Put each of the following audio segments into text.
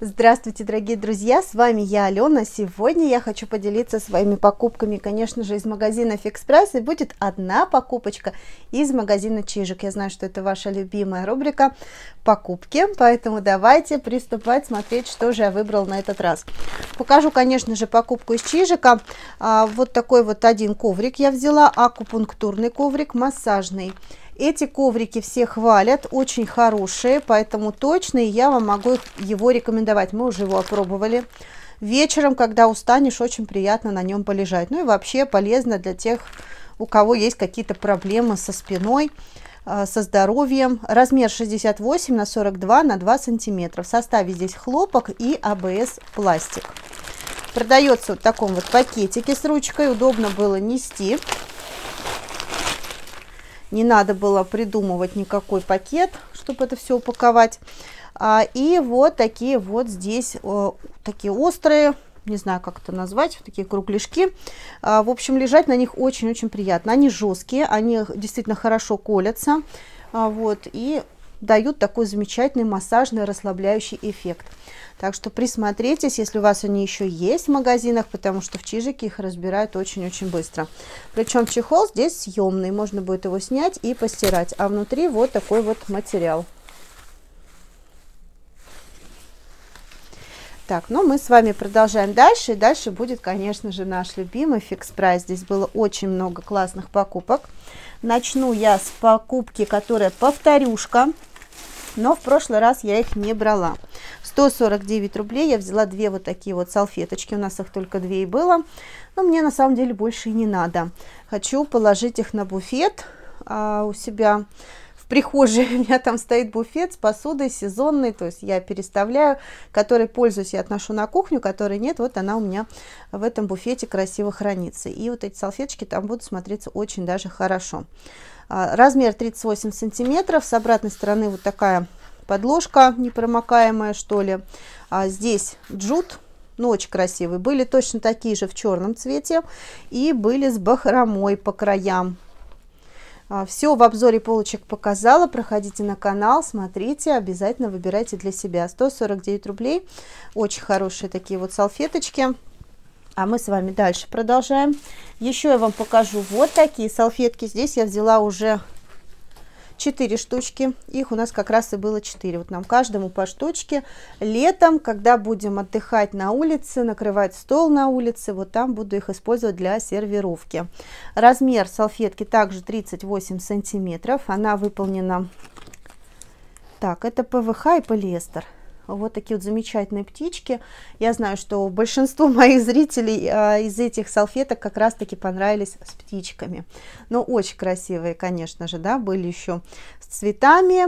Здравствуйте, дорогие друзья, с вами я, Алена. Сегодня я хочу поделиться своими покупками, конечно же, из магазина Фикс Прайс, и будет одна покупочка из магазина Чижик. Я знаю, что это ваша любимая рубрика покупки, поэтому давайте приступать, смотреть, что же я выбрала на этот раз. Покажу, конечно же, покупку из Чижика. Вот такой вот один коврик я взяла, акупунктурный коврик, массажный. Эти коврики все хвалят, очень хорошие, поэтому точно я вам могу его рекомендовать. Мы уже его опробовали. Вечером, когда устанешь, очень приятно на нем полежать. Ну и вообще полезно для тех, у кого есть какие-то проблемы со спиной, со здоровьем. Размер 68 на 42 на 2 сантиметра. В составе здесь хлопок и АБС пластик. Продается вот в таком вот пакетике с ручкой, удобно было нести. Не надо было придумывать никакой пакет, чтобы это все упаковать. И вот такие вот здесь, такие острые, не знаю, как это назвать, такие кругляшки. В общем, лежать на них очень-очень приятно. Они жесткие, они действительно хорошо колятся. Вот, и дают такой замечательный массажный расслабляющий эффект. Так что присмотритесь, если у вас они еще есть в магазинах, потому что в Чижике их разбирают очень-очень быстро. Причем чехол здесь съемный, можно будет его снять и постирать. А внутри вот такой вот материал. Так, ну мы с вами продолжаем дальше. И дальше будет, конечно же, наш любимый Фикс Прайс. Здесь было очень много классных покупок. Начну я с покупки, которая повторюшка. Но в прошлый раз я их не брала. 149 рублей я взяла две вот такие вот салфеточки. У нас их только две и было. Но мне на самом деле больше и не надо. Хочу положить их на буфет у себя в прихожей. У меня там стоит буфет с посудой сезонной. То есть я переставляю, которой пользуюсь, я отношу на кухню, которой нет. Вот она у меня в этом буфете красиво хранится. И вот эти салфеточки там будут смотреться очень даже хорошо. Размер 38 сантиметров, с обратной стороны вот такая подложка непромокаемая, что ли. Здесь джут, ну очень красивый, были точно такие же в черном цвете и были с бахромой по краям. Все в обзоре полочек показала, проходите на канал, смотрите, обязательно выбирайте для себя. 149 рублей, очень хорошие такие вот салфеточки. А мы с вами дальше продолжаем. Еще я вам покажу вот такие салфетки. Здесь я взяла уже 4 штучки. Их у нас как раз и было 4. Вот нам каждому по штучке. Летом, когда будем отдыхать на улице, накрывать стол на улице, вот там буду их использовать для сервировки. Размер салфетки также 38 сантиметров. Она выполнена... Так, это ПВХ и полиэстер. Вот такие вот замечательные птички. Я знаю, что большинство моих зрителей из этих салфеток как раз-таки понравились с птичками. Но очень красивые, конечно же, да, были еще с цветами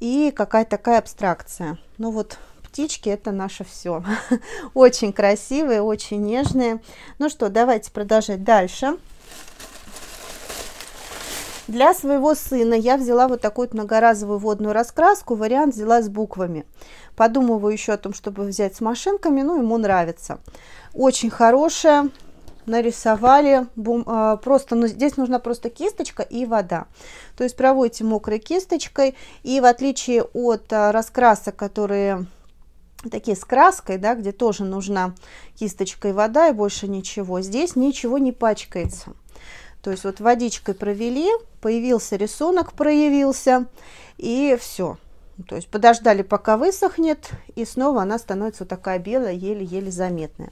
и какая-то такая абстракция. Ну вот птички — это наше все. Очень красивые, очень нежные. Ну что, давайте продолжать дальше. Для своего сына я взяла вот такую многоразовую водную раскраску. Вариант взяла с буквами. Подумываю еще о том, чтобы взять с машинками, но ему нравится. Очень хорошая. Нарисовали. Просто, ну, здесь нужна просто кисточка и вода. То есть проводите мокрой кисточкой. И в отличие от раскрасок, которые... такие с краской, да, где тоже нужна кисточка и вода, и больше ничего. Здесь ничего не пачкается. То есть вот водичкой провели, появился рисунок, проявился, и все. То есть подождали, пока высохнет, и снова она становится вот такая белая, еле-еле заметная.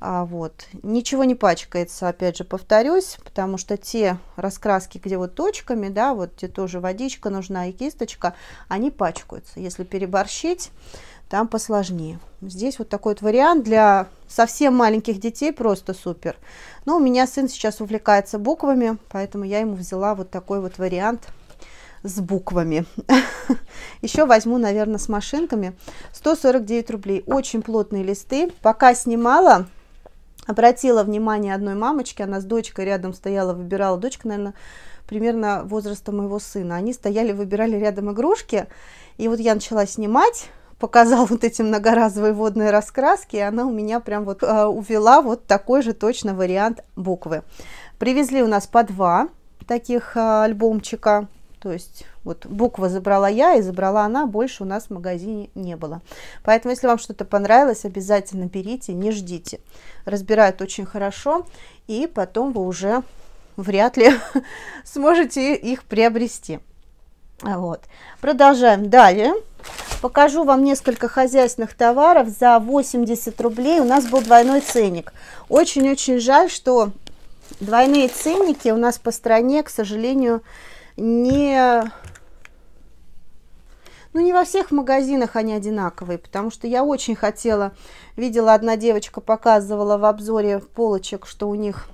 Вот. Ничего не пачкается, опять же повторюсь, потому что те раскраски, где вот точками, да, вот где тоже водичка нужна и кисточка, они пачкаются. Если переборщить, там посложнее. Здесь вот такой вот вариант для совсем маленьких детей, просто супер. Но у меня сын сейчас увлекается буквами, поэтому я ему взяла вот такой вот вариант с буквами. Еще возьму, наверное, с машинками. 149 рублей. Очень плотные листы. Пока снимала, обратила внимание одной мамочки, она с дочкой рядом стояла, выбирала. Дочка, наверное, примерно возраста моего сына. Они стояли, выбирали рядом игрушки. И вот я начала снимать, показал вот эти многоразовые водные раскраски, и она у меня прям вот увела вот такой же точно вариант буквы. Привезли у нас по 2 таких альбомчика, То есть вот буква забрала я и забрала она, больше у нас в магазине не было. Поэтому, если вам что-то понравилось, обязательно берите, не ждите. Разбирают очень хорошо, и потом вы уже вряд ли сможете их приобрести. Вот. Продолжаем далее. Покажу вам несколько хозяйственных товаров за 80 рублей. У нас был двойной ценник. Очень-очень жаль, что двойные ценники у нас по стране, к сожалению, не во всех магазинах они одинаковые, потому что я очень хотела, видела, одна девочка показывала в обзоре полочек, что у них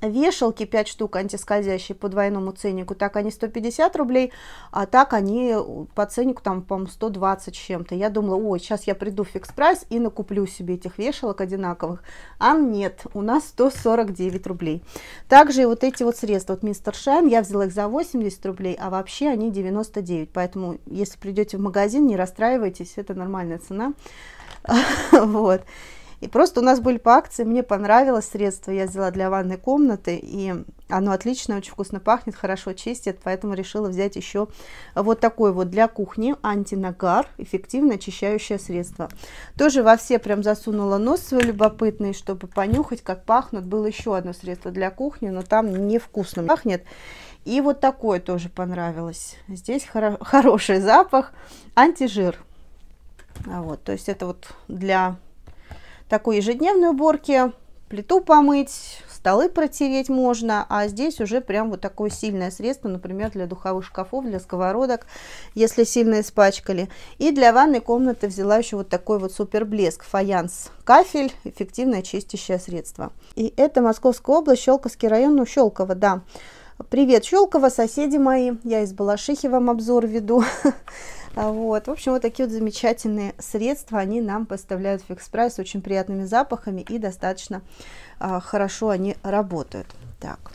вешалки 5 штук антискользящие по двойному ценнику, так они 150 рублей, а так они по ценнику там, по-моему, 120 чем-то. Я думала, ой, сейчас я приду в Фикс Прайс и накуплю себе этих вешалок одинаковых, а нет, у нас 149 рублей. Также и вот эти вот средства от Мистер Шайн, я взяла их за 80 рублей, а вообще они 99, поэтому если придете в магазин, не расстраивайтесь, это нормальная цена, вот. И просто у нас были по акции, мне понравилось средство, я взяла для ванной комнаты, и оно отлично, очень вкусно пахнет, хорошо чистит, поэтому решила взять еще вот такое вот для кухни, антинагар, эффективно очищающее средство. Тоже во все прям засунула нос свой любопытный, чтобы понюхать, как пахнут. Было еще одно средство для кухни, но там невкусно пахнет. И вот такое тоже понравилось. Здесь хороший запах, антижир. Вот, то есть это вот для такой ежедневной уборки, плиту помыть, столы протереть можно, а здесь уже прям вот такое сильное средство, например, для духовых шкафов, для сковородок, если сильно испачкали. И для ванной комнаты взяла еще вот такой вот супер блеск, фаянс кафель, эффективное чистящее средство. И это Московская область, Щелковский район, ну, Щелково, да. Привет, Щелково, соседи мои, я из Балашихи вам обзор веду. Вот, в общем, вот такие вот замечательные средства они нам поставляют в Фикс Прайс с очень приятными запахами и достаточно хорошо они работают. Так,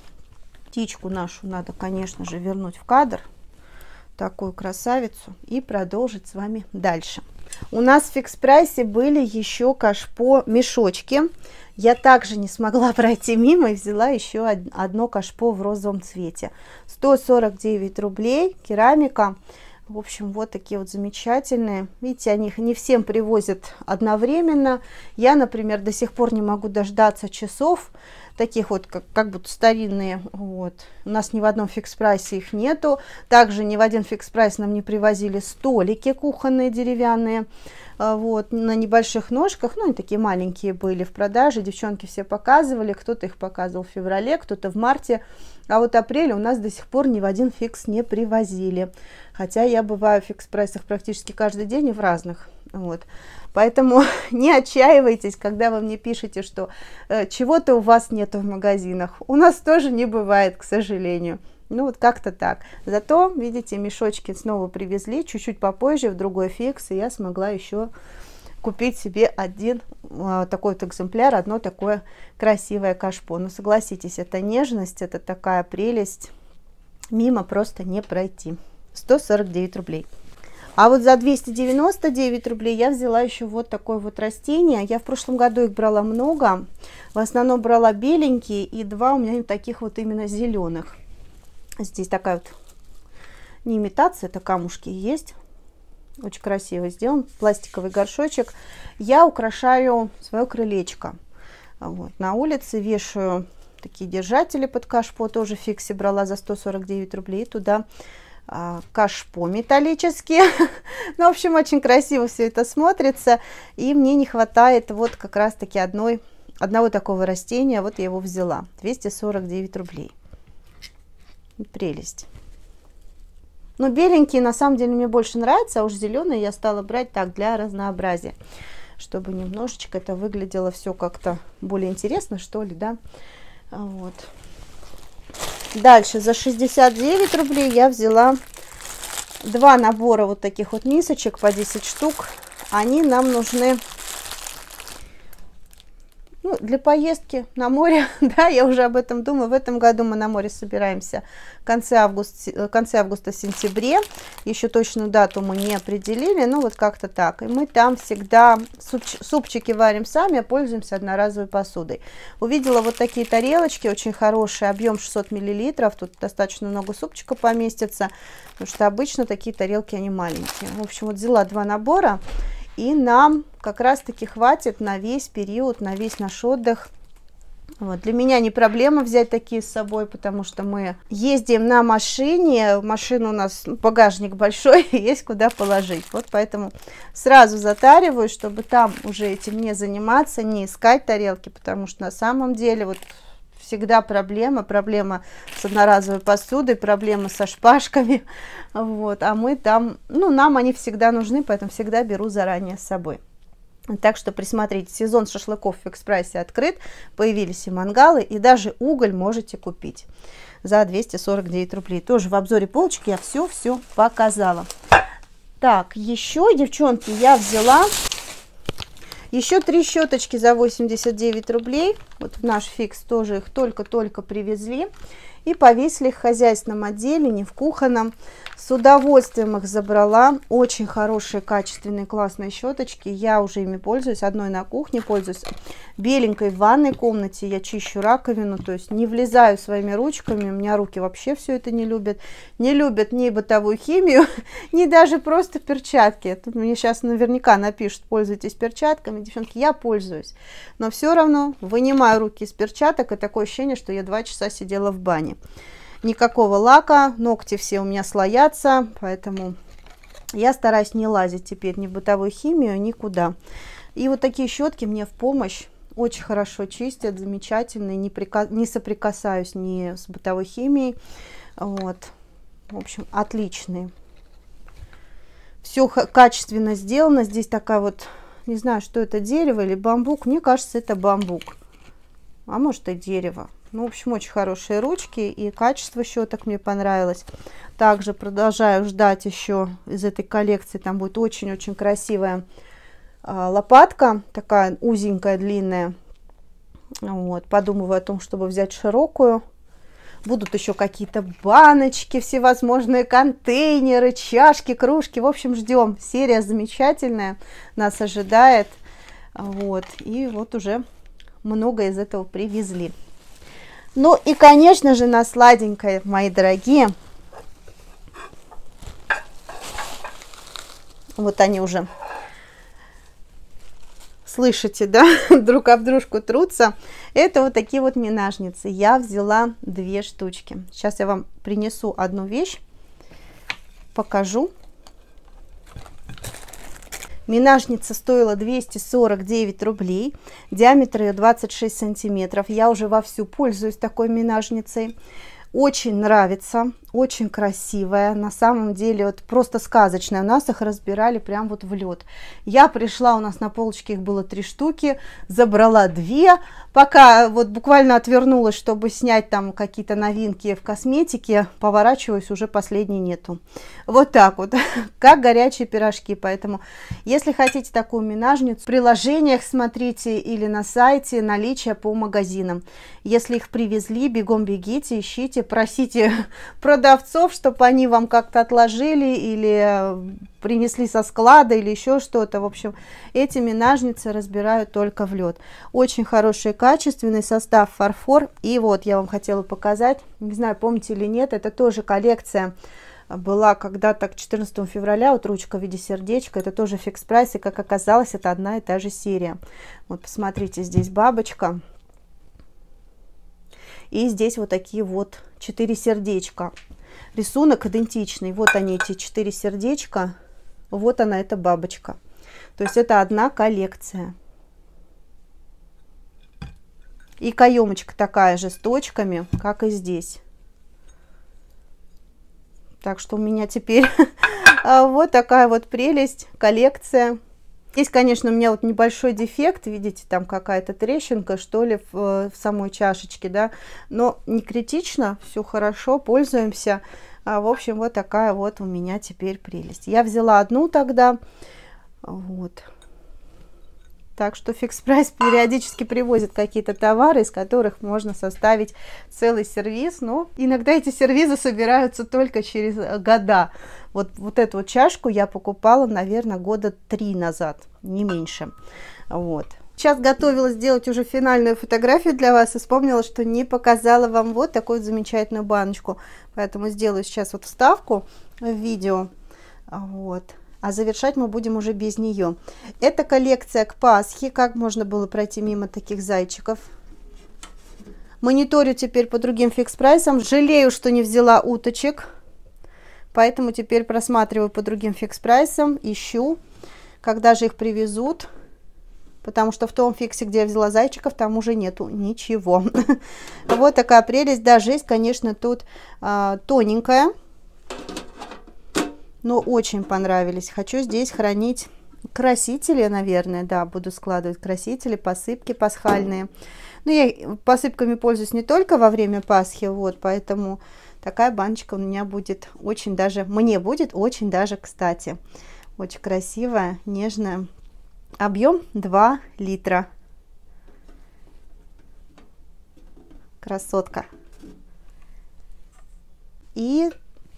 птичку нашу надо, конечно же, вернуть в кадр, такую красавицу, и продолжить с вами дальше. У нас в Фикс Прайсе были еще кашпо мешочки. Я также не смогла пройти мимо и взяла еще одно кашпо в розовом цвете. 149 рублей, керамика. В общем, вот такие вот замечательные. Видите, они не всем привозят одновременно. Я, например, до сих пор не могу дождаться часов, таких вот, как будто старинные. Вот. У нас ни в одном Фикс Прайсе их нету. Также ни в один Фикс Прайс нам не привозили столики кухонные, деревянные. Вот, на небольших ножках, ну, они такие маленькие были в продаже, девчонки все показывали, кто-то их показывал в феврале, кто-то в марте, а вот апрель у нас до сих пор ни в один фикс не привозили, хотя я бываю в фикс-прайсах практически каждый день и в разных, вот. Поэтому не отчаивайтесь, когда вы мне пишете, что чего-то у вас нету в магазинах, у нас тоже не бывает, к сожалению. Ну вот как-то так. Зато, видите, мешочки снова привезли, чуть-чуть попозже, в другой фикс, и я смогла еще купить себе один такой вот экземпляр, одно такое красивое кашпо. Ну согласитесь, это нежность, это такая прелесть, мимо просто не пройти. 149 рублей. А вот за 299 рублей я взяла еще вот такое вот растение. Я в прошлом году их брала много, в основном брала беленькие, и два у меня таких вот именно зеленых. Здесь такая вот не имитация, это камушки есть. Очень красиво сделан пластиковый горшочек. Я украшаю свое крылечко. Вот, на улице вешаю такие держатели под кашпо. Тоже в фиксе брала за 149 рублей. Туда кашпо металлические. Ну, в общем, очень красиво все это смотрится. И мне не хватает вот как раз-таки одного такого растения. Вот я его взяла. 249 рублей. Прелесть. Но беленькие на самом деле мне больше нравятся, а уж зеленые я стала брать так для разнообразия, чтобы немножечко это выглядело все как-то более интересно, что ли, да. Вот. Дальше за 69 рублей я взяла два набора вот таких вот мисочек по 10 штук. Они нам нужны Ну, для поездки на море, да, я уже об этом думаю. В этом году мы на море собираемся в конце августа-сентябре. Еще точную дату мы не определили, ну вот как-то так. И мы там всегда супчики варим сами, а пользуемся одноразовой посудой. Увидела вот такие тарелочки, очень хорошие, объем 600 мл. Тут достаточно много супчика поместится, потому что обычно такие тарелки, они маленькие. В общем, вот взяла два набора. И нам как раз-таки хватит на весь период, на весь наш отдых. Вот. Для меня не проблема взять такие с собой, потому что мы ездим на машине. Машина у нас, багажник большой, есть куда положить. Вот поэтому сразу затариваю, чтобы там уже этим не заниматься, не искать тарелки, потому что на самом деле вот всегда проблема с одноразовой посудой, проблема со шпажками, вот, а мы там, ну, нам они всегда нужны, поэтому всегда беру заранее с собой. Так что присмотрите, сезон шашлыков в Фикс Прайсе открыт, появились и мангалы, и даже уголь можете купить за 249 рублей. Тоже в обзоре полочки я все показала. Так, еще, девчонки, я взяла... Еще три щеточки за 89 рублей. Вот в наш Фикс тоже их только-только привезли. И повесили их в хозяйственном отделе, не в кухонном. С удовольствием их забрала. Очень хорошие, качественные, классные щеточки. Я уже ими пользуюсь. Одной на кухне пользуюсь. Беленькой в ванной комнате. Я чищу раковину. То есть не влезаю своими ручками. У меня руки вообще все это не любят. Не любят ни бытовую химию, ни даже просто перчатки. Тут мне сейчас наверняка напишут, пользуйтесь перчатками. Девчонки, я пользуюсь. Но все равно вынимаю руки из перчаток. И такое ощущение, что я 2 часа сидела в бане. Никакого лака, ногти все у меня слоятся, поэтому я стараюсь не лазить теперь ни в бытовую химию, никуда. И вот такие щетки мне в помощь, очень хорошо чистят, замечательные, не соприкасаюсь ни с бытовой химией, вот, в общем, отличные. Все качественно сделано, здесь такая вот, не знаю, что это, дерево или бамбук, мне кажется, это бамбук, а может и дерево. Ну, в общем, очень хорошие ручки, и качество щеток мне понравилось. Также продолжаю ждать еще из этой коллекции. Там будет очень-очень красивая лопатка, такая узенькая, длинная. Вот, подумываю о том, чтобы взять широкую. Будут еще какие-то баночки, всевозможные контейнеры, чашки, кружки. В общем, ждем. Серия замечательная, нас ожидает. Вот, и вот уже много из этого привезли. Ну и, конечно же, на сладенькое, мои дорогие. Вот они уже, слышите, да, друг об дружку трутся. Это вот такие вот минажницы. Я взяла 2 штучки. Сейчас я вам принесу одну вещь, покажу. Минажница стоила 249 рублей, диаметр ее 26 сантиметров. Я уже вовсю пользуюсь такой минажницей. Очень нравится, очень красивая, на самом деле вот просто сказочная. У нас их разбирали прям вот в лед. Я пришла, у нас на полочке их было 3 штуки, забрала 2, пока вот буквально отвернулась, чтобы снять там какие-то новинки в косметике, поворачиваюсь, уже последней нету. Вот так вот, как горячие пирожки. Поэтому, если хотите такую минажницу, в приложениях смотрите или на сайте наличие по магазинам. Если их привезли, бегом бегите, ищите, просите продавцов, чтобы они вам как-то отложили или принесли со склада или еще что-то. В общем, эти минажницы разбирают только в лед. Очень хороший, качественный состав, фарфор. И вот я вам хотела показать, не знаю, помните или нет, это тоже коллекция была когда-то к 14 февраля, вот ручка в виде сердечка, это тоже Фикс Прайс, и как оказалось, это одна и та же серия. Вот посмотрите, здесь бабочка. И здесь вот такие вот 4 сердечка. Рисунок идентичный. Вот они, эти 4 сердечка. Вот она, эта бабочка. То есть это одна коллекция. И каемочка такая же с точками, как и здесь. Так что у меня теперь вот такая вот прелесть, коллекция. Здесь, конечно, у меня вот небольшой дефект, видите, там какая-то трещинка, что ли, в самой чашечке, да, но не критично, все хорошо, пользуемся. В общем, вот такая вот у меня теперь прелесть. Я взяла одну тогда, вот, Так что Фикс Прайс периодически привозит какие-то товары, из которых можно составить целый сервиз. Но иногда эти сервизы собираются только через года. Вот эту вот чашку я покупала, наверное, года 3 назад, не меньше. Вот. Сейчас готовилась сделать уже финальную фотографию для вас и вспомнила, что не показала вам вот такую вот замечательную баночку. Поэтому сделаю сейчас вот вставку в видео. Вот. А завершать мы будем уже без нее. Это коллекция к Пасхе. Как можно было пройти мимо таких зайчиков? Мониторю теперь по другим фикс-прайсам. Жалею, что не взяла уточек. Поэтому теперь просматриваю по другим фикс-прайсам. Ищу, когда же их привезут. Потому что в том фиксе, где я взяла зайчиков, там уже нету ничего. Вот такая прелесть. Да, жесть, конечно, тут тоненькая. Но очень понравились. Хочу здесь хранить красители, наверное, да, буду складывать красители, посыпки пасхальные. Но я посыпками пользуюсь не только во время Пасхи, вот, поэтому такая баночка у меня будет очень даже, мне будет очень даже кстати. Очень красивая, нежная. Объем 2 литра. Красотка. И...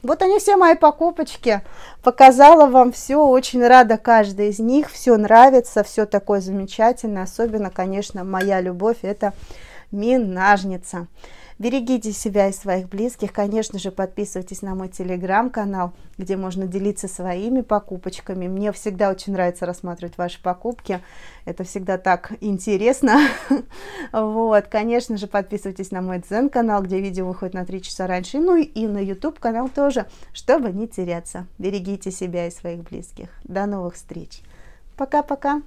вот они все мои покупочки, показала вам все, очень рада каждой из них, все нравится, все такое замечательное, особенно, конечно, моя любовь, это минажница. Берегите себя и своих близких, конечно же, подписывайтесь на мой телеграм-канал, где можно делиться своими покупочками. Мне всегда очень нравится рассматривать ваши покупки, это всегда так интересно. Вот, конечно же, подписывайтесь на мой Дзен-канал, где видео выходит на 3 часа раньше, ну и на YouTube-канал тоже, чтобы не теряться. Берегите себя и своих близких. До новых встреч. Пока-пока.